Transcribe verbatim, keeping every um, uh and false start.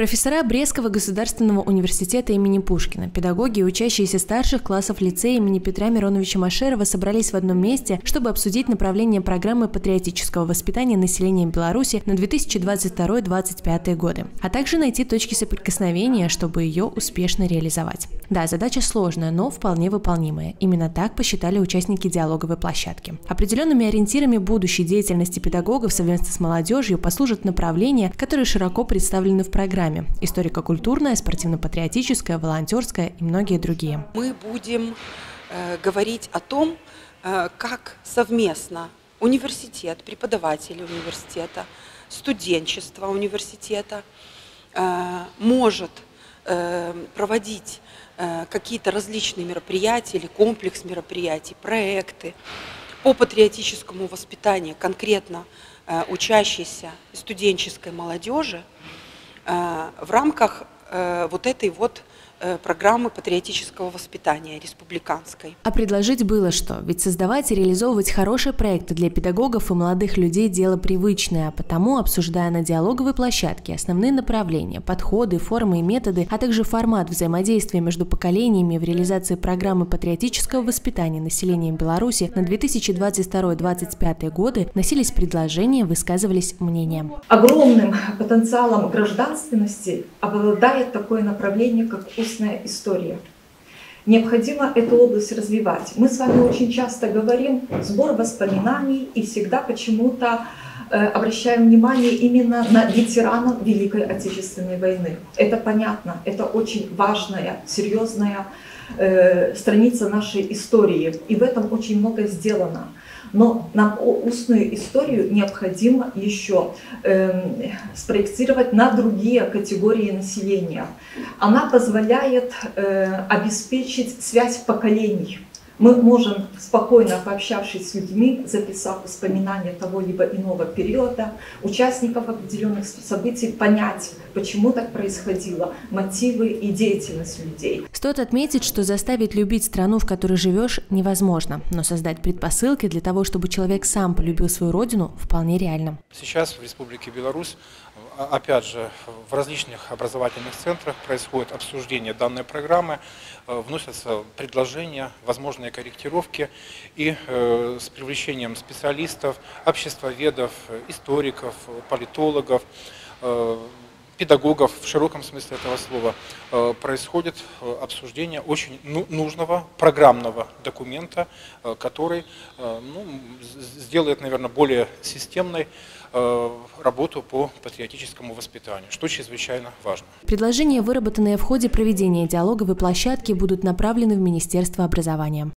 Профессора Брестского государственного университета имени Пушкина, педагоги и учащиеся старших классов лицея имени Петра Мироновича Машерова собрались в одном месте, чтобы обсудить направление программы патриотического воспитания населения Беларуси на две тысячи двадцать второй — две тысячи двадцать пятый годы, а также найти точки соприкосновения, чтобы ее успешно реализовать. Да, задача сложная, но вполне выполнимая. Именно так посчитали участники диалоговой площадки. Определенными ориентирами будущей деятельности педагогов совместно с молодежью послужат направления, которые широко представлены в программе: историко-культурная, спортивно-патриотическая, волонтерская и многие другие. Мы будем э, говорить о том, э, как совместно университет, преподаватели университета, студенчество университета э, может э, проводить э, какие-то различные мероприятия или комплекс мероприятий, проекты по патриотическому воспитанию конкретно э, учащейся студенческой молодежи в рамках вот этой вот программы патриотического воспитания республиканской. А предложить было что, ведь создавать и реализовывать хорошие проекты для педагогов и молодых людей – дело привычное, а потому, обсуждая на диалоговой площадке основные направления, подходы, формы и методы, а также формат взаимодействия между поколениями в реализации программы патриотического воспитания населения Беларуси на две тысячи двадцать второй — две тысячи двадцать пятый годы, носились предложения, высказывались мнения. Огромным потенциалом гражданственности обладает такое направление, как история. Необходимо эту область развивать. Мы с вами очень часто говорим «сбор воспоминаний» и всегда почему-то э, обращаем внимание именно на ветеранов Великой Отечественной войны. Это понятно, это очень важная, серьезная э, страница нашей истории, и в этом очень много сделано. Но нам устную историю необходимо еще э, спроектировать на другие категории населения. Она позволяет э, обеспечить связь поколений. Мы можем, спокойно пообщавшись с людьми, записав воспоминания того либо иного периода, участников определенных событий, понять, почему так происходило, мотивы и деятельность людей. Стоит отметить, что заставить любить страну, в которой живешь, невозможно. Но создать предпосылки для того, чтобы человек сам полюбил свою родину, вполне реально. Сейчас в Республике Беларусь, опять же, в различных образовательных центрах происходит обсуждение данной программы, вносятся предложения, возможные корректировки, и с привлечением специалистов, обществоведов, историков, политологов, педагогов в широком смысле этого слова происходит обсуждение очень нужного программного документа, который, ну, сделает, наверное, более системной работу по патриотическому воспитанию, что чрезвычайно важно. Предложения, выработанные в ходе проведения диалоговой площадки, будут направлены в Министерство образования.